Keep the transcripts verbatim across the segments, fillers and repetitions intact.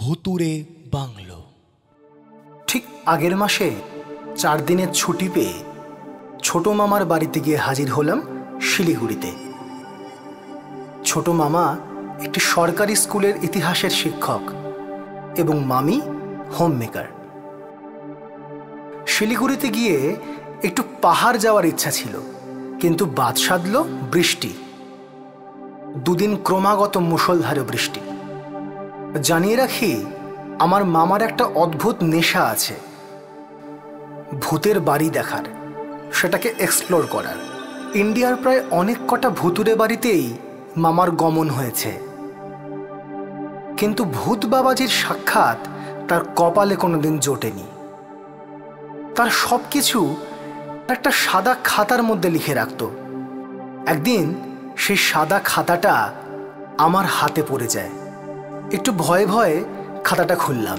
ভুতুরে বাংলো। ঠিক আগের মাসে চার দিনের ছুটি পেয়ে ছোট মামার বাড়িতে গিয়ে হাজির হলাম শিলিগুড়িতে। ছোট মামা একটি সরকারি স্কুলের ইতিহাসের শিক্ষক এবং মামি হোম মেকার। শিলিগুড়িতে গিয়ে একটু পাহাড় যাওয়ার ইচ্ছা ছিল, কিন্তু বাদ সাধল বৃষ্টি। দুদিন ক্রমাগত মুষলধারে বৃষ্টি। জানিয়ে রাখি, আমার মামার একটা অদ্ভুত নেশা আছে, ভূতের বাড়ি দেখার, সেটাকে এক্সপ্লোর করার। ইন্ডিয়ার প্রায় অনেক কটা ভুতুরে বাড়িতেই মামার গমন হয়েছে, কিন্তু ভূত বাবাজির সাক্ষাৎ তার কপালে কোনোদিন জোটেনি। তার সব কিছু একটা সাদা খাতার মধ্যে লিখে রাখত। একদিন সেই সাদা খাতাটা আমার হাতে পড়ে যায়। একটু ভয়ে ভয়ে খাতাটা খুললাম,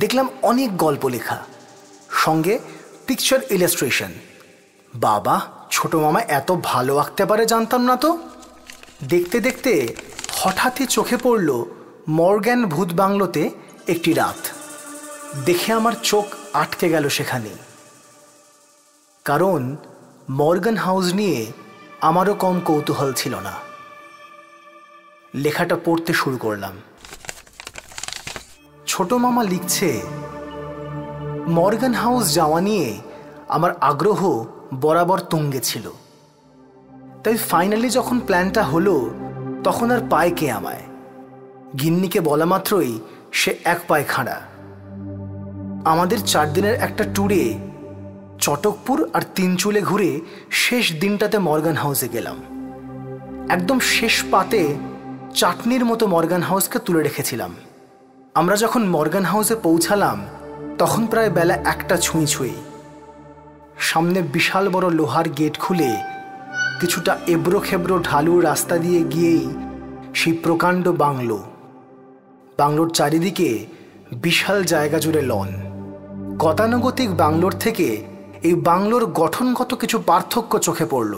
দেখলাম অনেক গল্প লেখা, সঙ্গে পিকচার ইলাস্ট্রেশন। বাবা, ছোট মামা এত ভালো আঁকতে পারে জানতাম না তো। দেখতে দেখতে হঠাৎই চোখে পড়ল মর্গ্যান ভূত বাংলোতে একটি রাত। দেখে আমার চোখ আটকে গেল সেখানে, কারণ মর্গ্যান হাউস নিয়ে আমারও কম কৌতূহল ছিল না। লেখাটা পড়তে শুরু করলাম। ছোট মামা লিখছে, মর্গ্যান হাউস যাওয়া নিয়ে আমার আগ্রহ বরাবর তুঙ্গে ছিল, তাই ফাইনালি যখন প্ল্যানটা হলো তখন আর পায় কে আমায়। গিন্নিকে বলা মাত্রই সে এক পায়ে খাঁড়া। আমাদের চার দিনের একটা ট্যুরে চটকপুর আর তিনচুলে ঘুরে শেষ দিনটাতে মর্গ্যান হাউসে গেলাম। একদম শেষ পাতে চাটনির মতো মর্গ্যান হাউসকে তুলে রেখেছিলাম। আমরা যখন মর্গ্যান হাউসে পৌঁছালাম তখন প্রায় বেলা একটা ছুঁই ছুঁই। সামনে বিশাল বড় লোহার গেট খুলে কিছুটা এবড়ো খেবড়ো ঢালু রাস্তা দিয়ে গিয়েই সেই প্রকাণ্ড বাংলো। বাংলোর চারিদিকে বিশাল জায়গা জুড়ে লন। গতানুগতিক বাংলোর থেকে এই বাংলোর গঠনগত কিছু পার্থক্য চোখে পড়ল।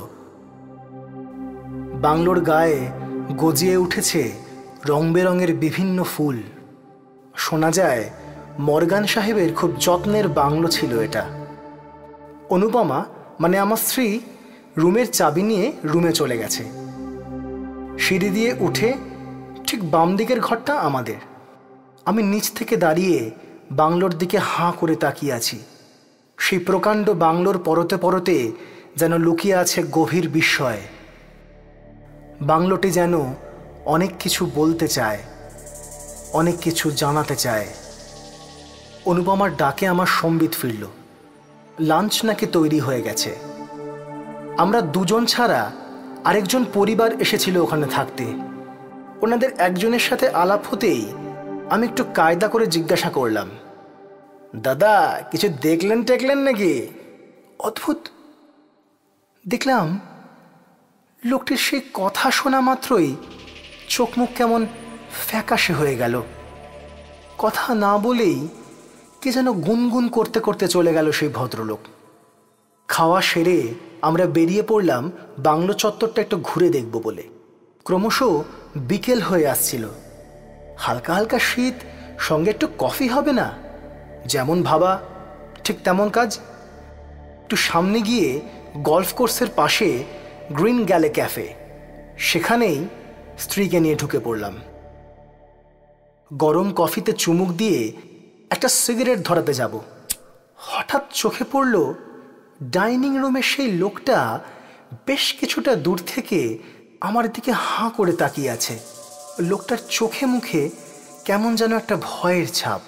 বাংলোর গায়ে গজিয়ে উঠেছে রং বেরঙের বিভিন্ন ফুল। শোনা যায় মর্গ্যান সাহেবের খুব যত্নের বাংলো ছিল এটা। অনুপমা, মানে আমার স্ত্রী, রুমের চাবি নিয়ে রুমে চলে গেছে। সিঁড়ি দিয়ে উঠে ঠিক বাম দিকের ঘরটা আমাদের। আমি নিচ থেকে দাঁড়িয়ে বাংলোর দিকে হাঁ করে তাকিয়ে আছি। সেই প্রকাণ্ড বাংলোর পরতে পরতে যেন লুকিয়ে আছে গভীর বিস্ময়। বাংলোটি যেন অনেক কিছু বলতে চায়, অনেক কিছু জানাতে চায়। অনুপমার ডাকে আমার সম্বিত ফিরল। লাঞ্চ নাকি তৈরি হয়ে গেছে। আমরা দুজন ছাড়া আরেকজন পরিবার এসেছিল ওখানে থাকতে। ওনাদের একজনের সাথে আলাপ হতেই আমি একটু কায়দা করে জিজ্ঞাসা করলাম, দাদা কিছু দেখলেন টেকলেন নাকি? অদ্ভুত, দেখলাম লোকটির সেই কথা শোনা মাত্রই চোখ মুখ কেমন ফ্যাকাশে হয়ে গেল। কথা না বলেই কে যেন গুনগুন করতে করতে চলে গেল সেই ভদ্রলোক। খাওয়া সেরে আমরা বেরিয়ে পড়লাম বাংলো চত্বরটা একটু ঘুরে দেখব বলে। ক্রমশ বিকেল হয়ে আসছিল। হালকা হালকা শীত, সঙ্গে একটু কফি হবে না? যেমন ভাবা ঠিক তেমন কাজ। একটু সামনে গিয়ে গলফ কোর্সের পাশে গ্রিন গ্যালে ক্যাফে, সেখানেই স্ত্রীকে নিয়ে ঢুকে পড়লাম। গরম কফিতে চুমুক দিয়ে একটা সিগারেট ধরাতে যাব, হঠাৎ চোখে পড়ল ডাইনিং রুমের সেই লোকটা বেশ কিছুটা দূর থেকে আমার দিকে হাঁ করে তাকিয়ে আছে। লোকটার চোখে মুখে কেমন যেন একটা ভয়ের ছাপ,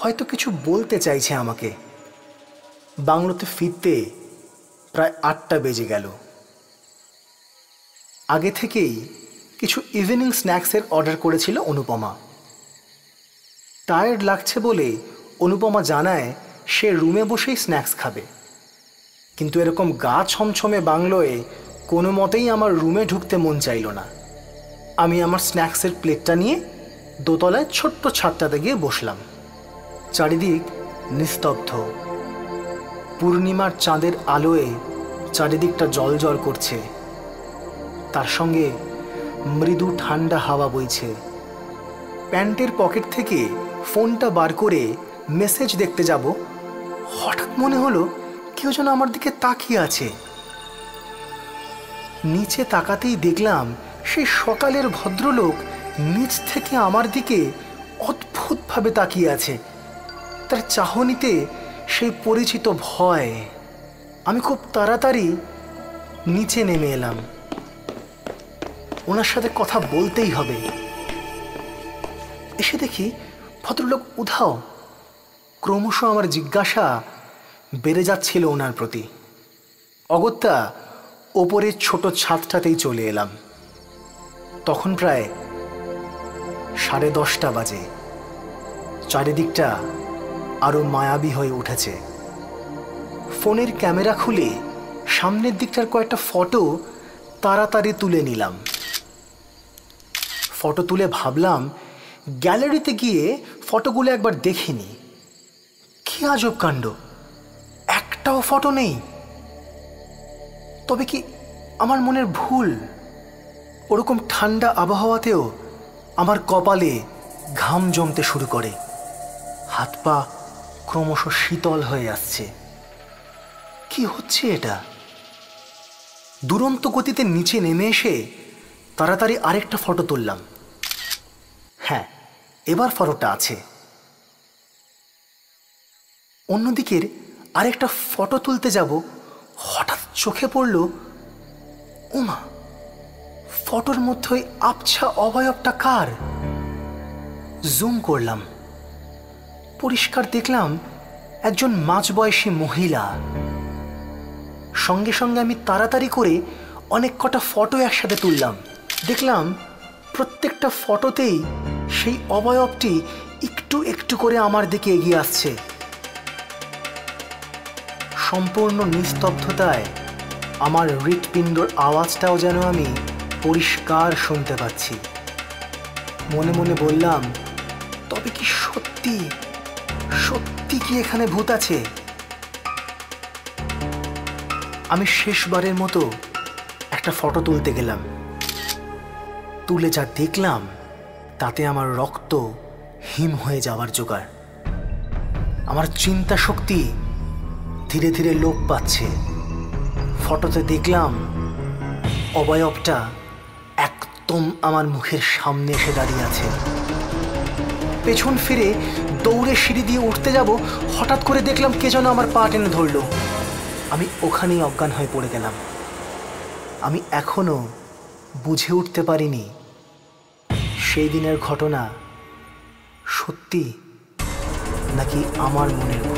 হয়তো কিছু বলতে চাইছে আমাকে। বাংলোতে ফিরতে প্রায় আটটা বেজে গেল। আগে থেকেই কিছু ইভিনিং স্ন্যাক্সের অর্ডার করেছিল অনুপমা। টায়ার্ড লাগছে বলে অনুপমা জানায় সে রুমে বসেই স্ন্যাক্স খাবে, কিন্তু এরকম গা ছমছমে বাংলোয় কোনো মতেই আমার রুমে ঢুকতে মন চাইল না। আমি আমার স্ন্যাক্সের প্লেটটা নিয়ে দোতলায় ছোট্ট ছাদটাতে গিয়ে বসলাম। চারিদিক নিস্তব্ধ। পূর্ণিমার চাঁদের আলোয় চারিদিকটা জ্বলজ্বল করছে, তার সঙ্গে মৃদু ঠান্ডা হাওয়া বইছে। প্যান্টের পকেট থেকে ফোনটা বার করে মেসেজ দেখতে যাব, হঠাৎ মনে হলো কেউ যেন আমার দিকে তাকিয়ে আছে। নিচে তাকাতেই দেখলাম সেই সকালের ভদ্রলোক নিচ থেকে আমার দিকে অদ্ভুতভাবে তাকিয়ে আছে। তার চাহনিতে সেই পরিচিত ভয়। আমি খুব তাড়াতাড়ি নিচে নেমে এলাম। ওনার সাথে কথা বলতেই হবে। এসে দেখি ভদ্রলোক উধাও। ক্রমশ আমার জিজ্ঞাসা বেড়ে যাচ্ছিল ওনার প্রতি। অগত্যা ওপরের ছোট ছাদটাতেই চলে এলাম। তখন প্রায় সাড়ে দশটা বাজে। চারিদিকটা আরো মায়াবী হয়ে উঠেছে। ফোনের ক্যামেরা খুলে সামনের দিকটার কয়েকটা ফটো তাড়াতাড়ি তুলে নিলাম। ফটো তুলে ভাবলাম গ্যালারিতে গিয়ে ফটোগুলো একবার দেখিনি। কি আজব কাণ্ড, একটাও ফটো নেই। তবে কি আমার মনের ভুল? ওরকম ঠান্ডা আবহাওয়াতেও আমার কপালে ঘাম জমতে শুরু করে, হাত পা ক্রমশ শীতল হয়ে আসছে। কি হচ্ছে এটা? দুরন্ত গতিতে নিচে নেমে এসে তাড়াতাড়ি আরেকটা ফটো তুললাম। হ্যাঁ, এবার ফটোটা আছে। অন্যদিকের আরেকটা ফটো তুলতে যাব, হঠাৎ চোখে পড়ল, উমা, ফটোর মধ্যে আবছা অবয়বটা কার? জুম করলাম, পরিষ্কার দেখলাম একজন মাঝবয়সী মহিলা। সঙ্গে সঙ্গে আমি তাড়াতাড়ি করে অনেক কটা ফটো একসাথে তুললাম। দেখলাম প্রত্যেকটা ফটোতেই সেই অবয়বটি একটু একটু করে আমার দিকে এগিয়ে আসছে। সম্পূর্ণ নিস্তব্ধতায় আমার হৃৎপিণ্ডর আওয়াজটাও যেন আমি পরিষ্কার শুনতে পাচ্ছি। মনে মনে বললাম, তবে কি সত্যি সত্যি কি এখানে ভূত আছে? আমি শেষবারের মতো একটা ফটো তুলতে গেলাম। তুলে যা দেখলাম তাতে আমার রক্ত হিম হয়ে যাওয়ার জোগাড়। আমার চিন্তা শক্তি ধীরে ধীরে লোপ পাচ্ছে। ফটোতে দেখলাম অবয়বটা একদম আমার মুখের সামনে এসে দাঁড়িয়ে আছে। পেছন ফিরে দৌড়ে সিঁড়ি দিয়ে উঠতে যাব, হঠাৎ করে দেখলাম কে যেন আমার পা টেনে ধরল। আমি ওখানেই অজ্ঞান হয়ে পড়ে গেলাম। আমি এখনো বুঝে উঠতে পারিনি সেই দিনের ঘটনা সত্যি নাকি আমার মনের